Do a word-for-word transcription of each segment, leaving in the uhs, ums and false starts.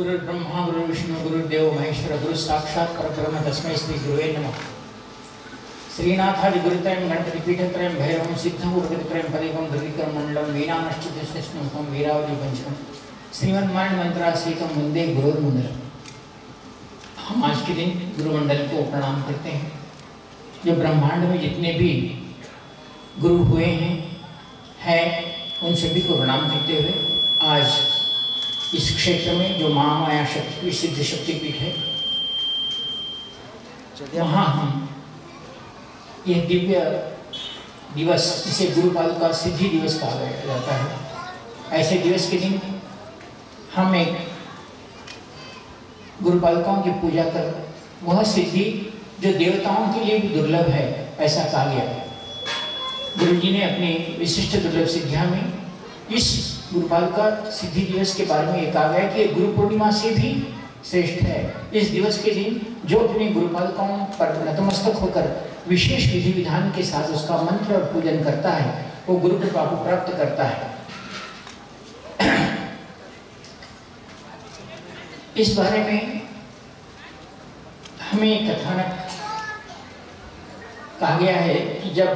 गुरु ब्रह्मा गुरु विष्णु गुरु देव महेश्वर गुरु साक्षात् परब्रह्म तस्मै श्री गुरुवे नमः। श्रीनाथादि गुरुत्रयं गणपति पीठत्रयं भैरवं सिद्धं गुरुत्रयं पदेकं धृतिकरं मण्डलं मीनानश्चितस्नुतं वीरावली पंचम श्रीमन्मायण मंत्रा सीतम मुंदे गुरुर्मुंदर। हम आज के दिन गुरुमंडल को प्रणाम करते हैं। जो ब्रह्मांड में जितने भी गुरु हुए हैं हैं उन सभी को प्रणाम करते हुए आज इस क्षेत्र में जो महामाया शक्ति सिद्ध शक्तिपीठ है वहाँ हम यह दिव्य दिवस, इसे गुरुपाल का सिद्धि दिवस कहा जाता है। ऐसे दिवस के दिन हम एक गुरुपालकों की पूजा कर वह सिद्धि जो देवताओं के लिए भी दुर्लभ है ऐसा कहा गया है। गुरु जी ने अपनी विशिष्ट दुर्लभ सिद्धियाँ में इस गुरुपालिका सिद्धि दिवस के बारे में ये कहा गया कि गुरु पूर्णिमा से भी श्रेष्ठ है। इस दिवस के दिन जो अपने गुरुपालिकाओं पर नतमस्तक होकर विशेष विधि विधान के साथ उसका मंत्र और पूजन करता है वो गुरु कृपा को प्राप्त करता है। इस बारे में हमें कथानक कहा गया है कि जब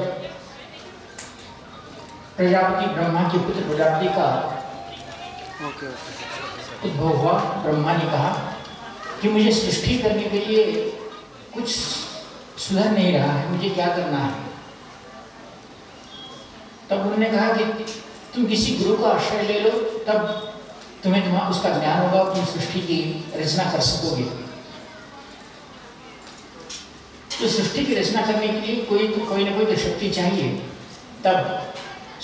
प्रजापति ब्रह्मा के पुत्र प्रजापति का उद्भव हुआ, ब्रह्मा ने कहा कि मुझे सृष्टि करने के लिए कुछ सुधर नहीं रहा है, मुझे क्या करना है। तब उन्होंने कहा कि तुम किसी गुरु का आश्रय ले लो, तब तुम्हें तुम्हारा उसका ज्ञान होगा, तुम सृष्टि की रचना कर सकोगे। तो सृष्टि की रचना करने के लिए कोई कोई ना कोई तो शक्ति चाहिए। तब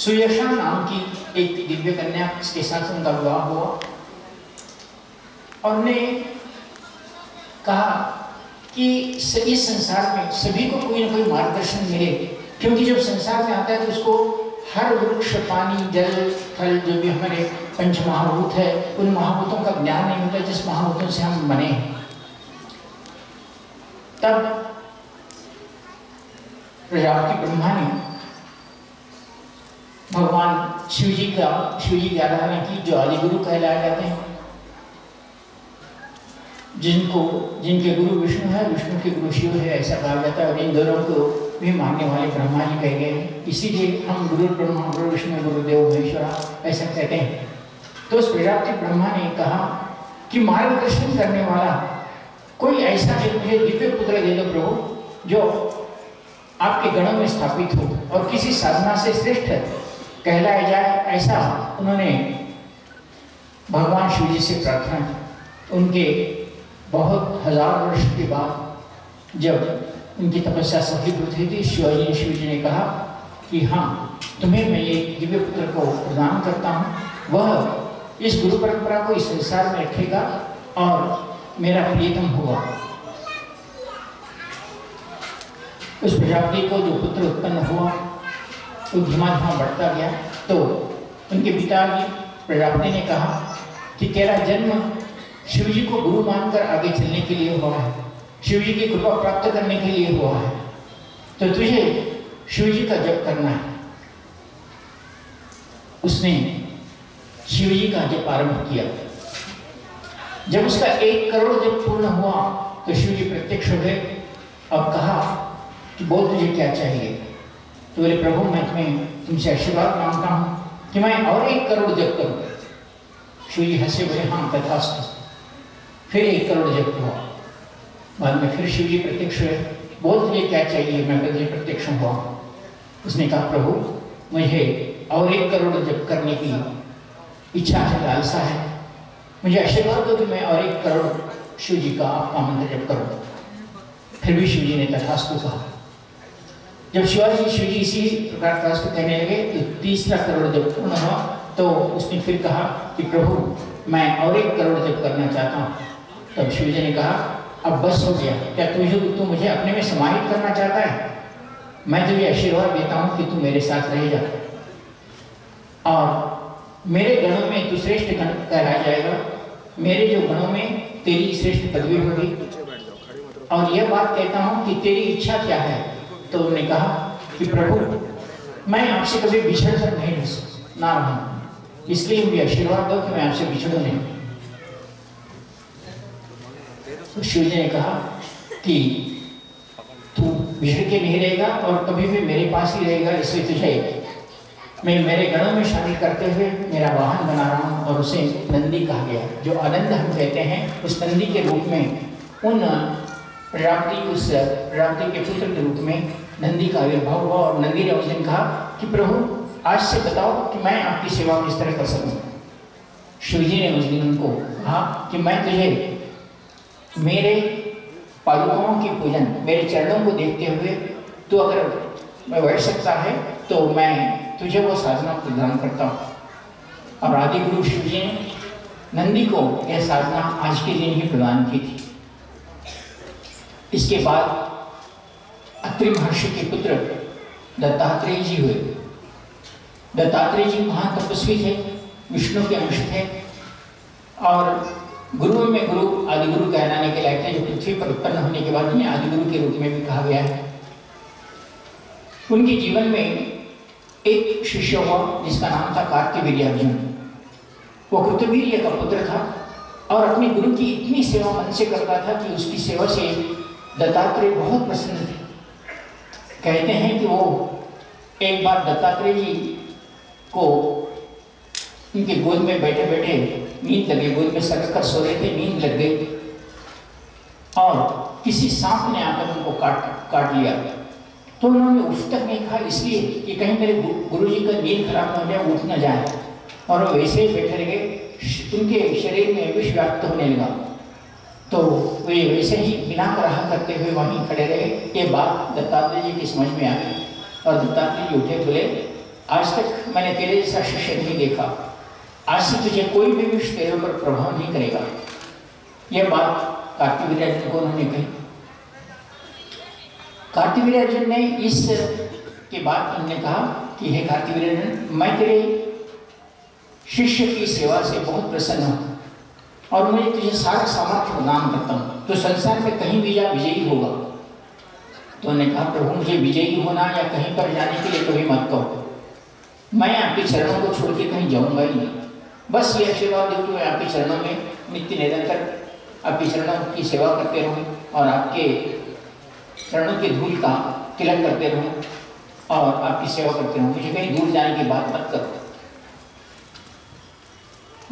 सुदर्शन नाम की एक दिव्य कन्या के साथ उनका विवाह हुआ और उन्होंने कहा कि इस संसार में सभी को कोई ना कोई मार्गदर्शन मिले, क्योंकि जब संसार में आता है तो उसको हर वृक्ष पानी जल फल जो भी हमारे पंच महाभूत है उन महाभूतों का ज्ञान नहीं होता जिस महाभूतों से हम बने हैं। तब प्रजापति ब्रह्मा ने भगवान शिव जी का शिव जी की आराधना की, जो आदि गुरु कहलाए जाते हैं, जिनको जिनके गुरु विष्णु है, विष्णु के गुरु शिव है ऐसा कहा जाता है। और इन दोनों को भी मानने वाले ब्रह्मा जी कहे गए हैं, इसीलिए हम गुरु ब्रह्मा गुरु विष्णु गुरुदेव महेश्वर ऐसा कहते हैं। तो उस प्रजापति ब्रह्मा ने कहा कि मार्गदर्शन करने वाला कोई ऐसा मुझे दिव्य पुत्र दे दो प्रभु जो आपके गणों में स्थापित हो और किसी साधना से श्रेष्ठ है कहलाया जाए, ऐसा उन्होंने भगवान शिव जी से प्रार्थना की। उनके बहुत हजार वर्ष के बाद जब उनकी तपस्या सफलीभूत हुई थी, शिवाजी ने शिव जी ने कहा कि हाँ, तुम्हें मैं ये दिव्य पुत्र को प्रदान करता हूँ, वह इस गुरु परंपरा को इस संसार में रखेगा और मेरा प्रियतम होगा। उस प्रजापति को जो पुत्र उत्पन्न हुआ वो धीमा धीमा बढ़ता गया। तो उनके पिताजी प्रजापति ने कहा कि तेरा जन्म शिवजी को गुरु मानकर आगे चलने के लिए हुआ है, शिवजी की कृपा प्राप्त करने के लिए हुआ है, तो तुझे शिवजी का जप करना है। उसने शिवजी का जप आरंभ किया। जब उसका एक करोड़ जप पूर्ण हुआ तो शिवजी प्रत्यक्ष हो गए। अब कहा कि बोल तुझे क्या चाहिए। तो बोले प्रभु, मैं तुम्हें तुमसे आशीर्वाद मांगता हूँ कि मैं और एक करोड़ जप करूँ। शिव जी हंसे, बोले हाँ तथास्तु। फिर एक करोड़ जप हुआ। बाद में फिर शिव जी प्रत्यक्ष हुए, बोल तुझे क्या चाहिए, मैं तुझे प्रत्यक्ष हुआ। उसने कहा प्रभु, मुझे और एक करोड़ जप करने की इच्छा है, लालसा है, मुझे आशीर्वाद दो कि मैं और एक करोड़ शिव जी का आपका मंत्र जप करूँ। फिर भी शिव जी ने तथास्तु कहा। जब शिवाजी शिवजी इसी प्रकार तथास्तु कहने लगे तो तीसरा करोड़ जब पूर्ण हुआ तो उसने फिर कहा कि प्रभु, मैं और एक करोड़ जब करना चाहता हूँ। तब तो शिवजी ने कहा अब बस हो गया, क्या तुझे तू मुझे अपने में समाहित करना चाहता है? मैं तुझे आशीर्वाद देता हूँ कि तू मेरे साथ रहेगा और मेरे गणों में तू श्रेष्ठ गण कहलाया जाएगा, मेरे जो गणों में तेरी श्रेष्ठ पदवी होगी। और यह बात कहता हूँ कि तेरी इच्छा क्या है। तो उन्होंने कहा कि प्रभु, मैं आपसे कभी बिछड़ कर नहीं रह ना रहूँ, इसलिए मुझे आशीर्वाद दो कि मैं आपसे बिछड़ू नहीं। तो शिव जी ने कहा कि तू बिछड़ के नहीं रहेगा और कभी भी मेरे पास ही रहेगा, इसलिए तुझे मैं मेरे गणों में शामिल करते हुए मेरा वाहन बना रहा हूँ। और उसे नंदी कहा गया, जो आनंद हम कहते हैं उस नंदी के रूप में, उन प्रजापति उस प्रजापति के पुत्र के रूप में नंदी का आविर्भाव हुआ। और नंदी ने उस दिन कहा कि प्रभु आज से बताओ कि मैं आपकी सेवा किस तरह कर सकूँ। शिवजी ने उस दिन उनको कहा कि मैं तुझे मेरे पादुकाओं की पूजन, मेरे चरणों को देखते हुए तो अगर मैं बैठ सकता है तो मैं तुझे वो साधना प्रदान करता हूँ। अब आदि गुरु शिवजी ने नंदी को यह साधना आज के दिन ही प्रदान की थी। इसके बाद अत्रिमहर्षि के पुत्र दत्तात्रेय जी हुए। दत्तात्रेय जी महान तपस्वी थे, विष्णु के अंश थे और गुरु में गुरु आदिगुरु कहलाने के लायक थे, जो पृथ्वी पर उत्पन्न होने के बाद उन्हें आदिगुरु के रूप में भी कहा गया है। उनके जीवन में एक शिष्य हुआ जिसका नाम था कार्तवीर्यार्जुन। वो कृतवीर्य का पुत्र था और अपने गुरु की इतनी सेवा मन से करता था कि उसकी सेवा से दत्तात्रेय बहुत प्रसन्न थे। कहते हैं कि वो एक बार दत्तात्रेय जी को उनके गोद में बैठे बैठे नींद लगे, गोद में सरक कर सो रहे थे, नींद लग गई और किसी सांप ने आकर उनको काट काट लिया। तो उन्होंने उठ तक नहीं कहा, इसलिए कि कहीं मेरे गुरुजी का नींद खराब न हो जाए, उठ न जाए। और वैसे ही बैठे रह गए, उनके शरीर में विष व्याप्त होने लगा। तो वे वैसे ही बिना कराह करते हुए वहीं खड़े रहे। ये बात दत्तात्रेय जी की समझ में आ गई और दत्तात्रेय जी उठे, बोले आज तक मैंने तेरे जैसा शिष्य नहीं देखा, आज से तुझे कोई भी विष तेरे ऊपर प्रभाव नहीं करेगा। यह बात कार्तवीर्यार्जुन को उन्होंने कही। कार्तवीर्यार्जुन ने इस के बाद उन्होंने कहा कि हे कार्तवीर्यार्जुन, मैं तेरे शिष्य की सेवा से बहुत प्रसन्न हूँ और मुझे तुझे सारा सामर्थ्य प्रदान करता हूँ, तो संसार में कहीं भी जा विजयी होगा। तो उन्होंने कहा प्रभु मुझे विजयी होना या कहीं पर जाने के लिए कभी मत कहो, मैं आपके चरणों को छोड़ के कहीं जाऊँगा ही नहीं। बस ये आशीर्वाद दो कि मैं आपके चरणों में नित्य निरंतर आपके चरणों की सेवा करते रहूँ और आपके चरणों की धूल का तिलक करते रहूँ और आपकी सेवा करते रहूँ, मुझे कहीं दूर जाने की बात मत करो।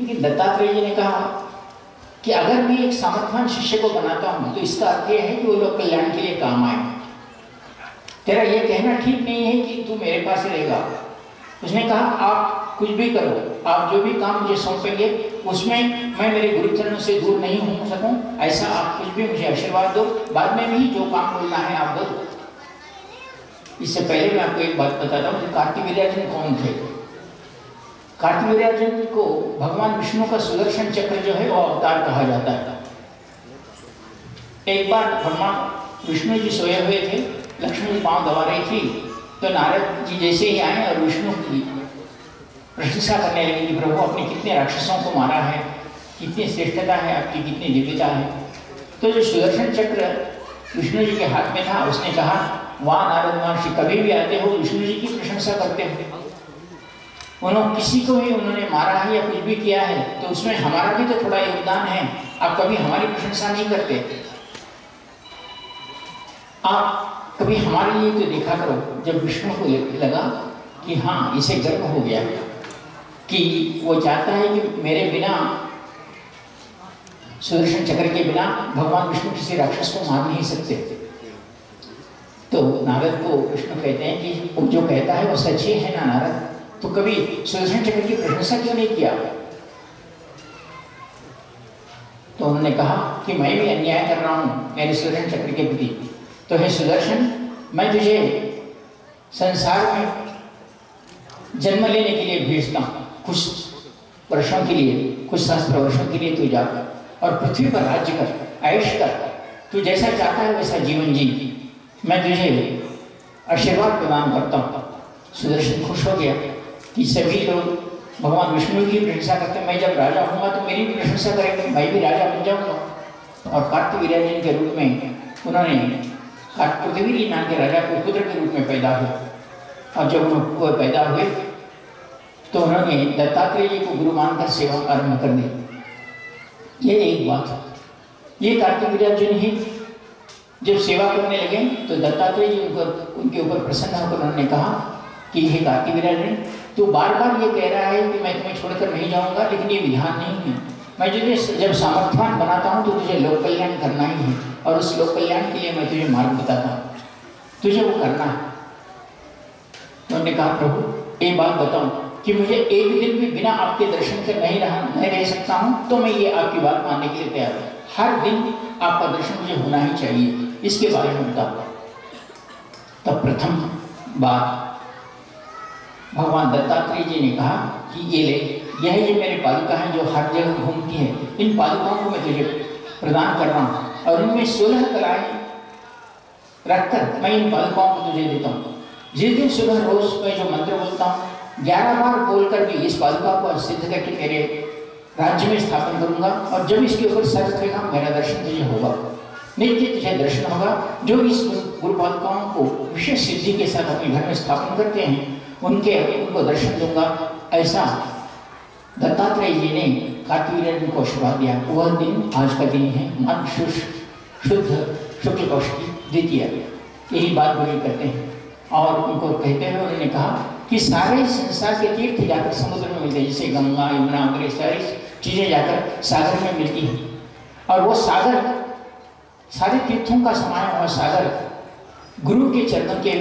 लेकिन दत्तात्रेय जी ने कहा कि अगर मैं एक सामर्थ्यवान शिष्य को बनाता हूँ तो इसका अर्थ यह है कि वो लोग कल्याण के लिए काम आए। तेरा यह कहना ठीक नहीं है कि तू मेरे पास ही रहेगा। उसने कहा आप कुछ भी करो, आप जो भी काम मुझे सौंपेंगे उसमें मैं मेरे गुरुचरणों से दूर नहीं हो सकूं, ऐसा आप कुछ भी मुझे आशीर्वाद दो, बाद में भी जो काम बोलना है आप बोलो। इससे पहले मैं आपको एक बात बताता हूँ कि कार्तवीर्यार्जुन कौन थे। कार्तवीर्यार्जुन को भगवान विष्णु का सुदर्शन चक्र जो है वो अवतार कहा जाता है। एक बार भगवान विष्णु जी सोए हुए थे, लक्ष्मी जी पाँव दबा रही थी, तो नारद जी जैसे ही आए और विष्णु की प्रशंसा करने लगे कि प्रभु आपने कितने राक्षसों को मारा है, कितनी श्रेष्ठता है आपकी, कितनी दिव्यता है। तो जो सुदर्शन चक्र विष्णु जी के हाथ में था उसने कहा वाह नारद महर्षि, कभी भी आते हो विष्णु जी की प्रशंसा करते हो, उन्होंने किसी को भी उन्होंने मारा है या कुछ भी किया है तो उसमें हमारा भी तो थोड़ा योगदान है, आप कभी हमारी प्रशंसा नहीं करते, आप कभी हमारे लिए तो देखा करो। जब विष्णु को लगा कि हाँ इसे गर्व हो गया कि वो चाहता है कि मेरे बिना सुदर्शन चक्र के बिना भगवान विष्णु किसी राक्षस को मार नहीं सकते। तो नारद को विष्णु कहते हैं कि जो कहता है वो सच ही है ना नारद, तो कभी सुदर्शन चक्र की प्रशंसा क्यों नहीं किया। तो उन्होंने कहा कि मैं भी अन्याय कर रहा हूँ मेरे सुदर्शन चक्र के प्रति, तो हे सुदर्शन मैं तुझे संसार में जन्म लेने के लिए भेजता हूँ, कुछ वर्षों के लिए, कुछ सहस्त्र वर्षों के लिए तू जाकर और पृथ्वी पर राज्य कर, आयुष कर, तू जैसा चाहता है वैसा जीवन जी, मैं तुझे आशीर्वाद प्रदान करता हूँ। सुदर्शन खुश हो गया कि सभी लोग भगवान विष्णु की प्रशंसा करते, मैं जब राजा होऊंगा तो मेरी भी प्रशंसा करेंगे, मैं भी राजा बन जाऊँगा। और कार्तवीर्यार्जुन के रूप में उन्होंने पृथ्वी नाम के राजा को पुत्र के रूप में पैदा हुआ। और जब वो पैदा हुए तो उन्होंने दत्तात्रेय जी को गुरु मानकर सेवा आरम्भ कर दी। ये एक बात। ये कार्तवीर्यार्जुन ही जब सेवा करने लगे तो दत्तात्रेय जी उनको उनके ऊपर प्रसन्न होकर उन्होंने कहा कि हे कार्तवीर्यार्जुन, तू बार बार ये कह रहा है कि मैं तुम्हें छोड़कर नहीं जाऊंगा, लेकिन ये विधान नहीं है। मैं तुझे जब सामर्थ्यवान बनाता हूँ तो तुझे लोक कल्याण करना ही है, और उस लोक कल्याण के लिए मैं तुझे मार्ग बताता हूँ, तुझे वो करना है। उन्होंने कहा, प्रभु एक बात बताऊँ कि मुझे एक दिन भी बिना आपके दर्शन से नहीं रहा नहीं रह सकता हूँ, तो मैं ये आपकी बात मानने के लिए तैयार हूँ। हर दिन आपका दर्शन मुझे होना ही चाहिए, इसके बारे में बताओ। तब प्रथम बात भगवान दत्तात्रेय जी ने कहा कि ये ले, यह ये मेरे पादुका हैं जो हर जगह घूमती हैं, इन पादुकाओं को मैं तुझे प्रदान कर रहा हूँ, और उनमें सोलह कलाएँ रखकर मैं इन पादुकाओं को तुझे देता हूँ। जिस दिन सुबह रोज मैं जो मंत्र बोलता हूँ, ग्यारह बार बोल कर भी इस पादुका को सिद्ध करके मेरे राज्य में स्थापन करूँगा, और जब इसके ऊपर सर रखेगा मेरा दर्शन तुझे होगा, नित्य तुझे दर्शन होगा। जो इस गुरु पादुकाओं को विशेष सिद्धि के साथ अपने घर में स्थापन करते हैं, उनके उनको दर्शन दूंगा। ऐसा दत्तात्रेय जी ने कार्तवीर्यार्जुन को आशीर्वाद दिया। वह दिन आज का दिन है माघ शुद्ध शुक्ल पक्ष की द्वितीया। यही बात बोली करते हैं, और उनको कहते हुए उन्होंने कहा कि सारे संसार के तीर्थ जाकर समुद्र में मिलते हैं, जैसे गंगा यमुना वगैरह सारी चीज़ें जाकर सागर में मिलती हैं, और वो सागर सारे तीर्थों का समान हुआ सागर गुरु के चरणों के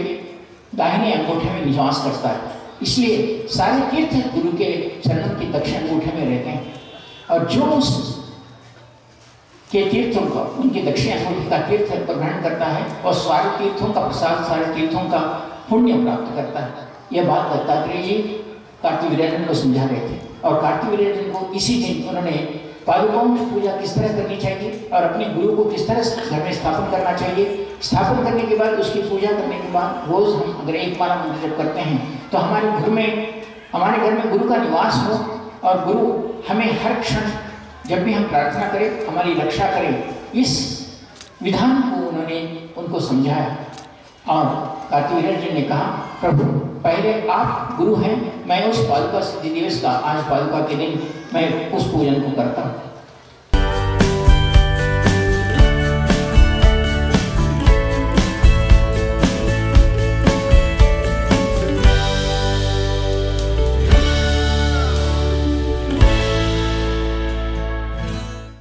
दाहिने अंगूठे में निवास करता है। इसलिए सारे तीर्थ गुरु के चरणों की दक्षिण अंगूठे में रहते हैं, और जो उस के तीर्थों का उनकी दक्षिण अंगूठी का तीर्थ ग्रहण करता है और सारे तीर्थों का प्रसाद सारे तीर्थों का पुण्य प्राप्त करता है। यह बात दत्तात्रेय जी कार्तवीर्यार्जुन को समझा रहे थे, और कार्तवीर्यार्जुन को इसी दिन उन्होंने पादुकाओं की पूजा किस तरह करनी चाहिए और अपने गुरु को किस तरह घर में स्थापन करना चाहिए, स्थापन करने के बाद उसकी पूजा करने के बाद रोज हम अगर एक माला मंत्र जब करते हैं तो हमारे घर में हमारे घर में गुरु का निवास हो, और गुरु हमें हर क्षण जब भी हम प्रार्थना करें हमारी रक्षा करें, इस विधान को उन्होंने उनको समझाया। और कार्तवीर्यार्जुन ने कहा, प्रभु पहले आप गुरु हैं, मैं उस पादुका दिवस का आज पादुका के दिन मैं उस पूजन को करता हूँ।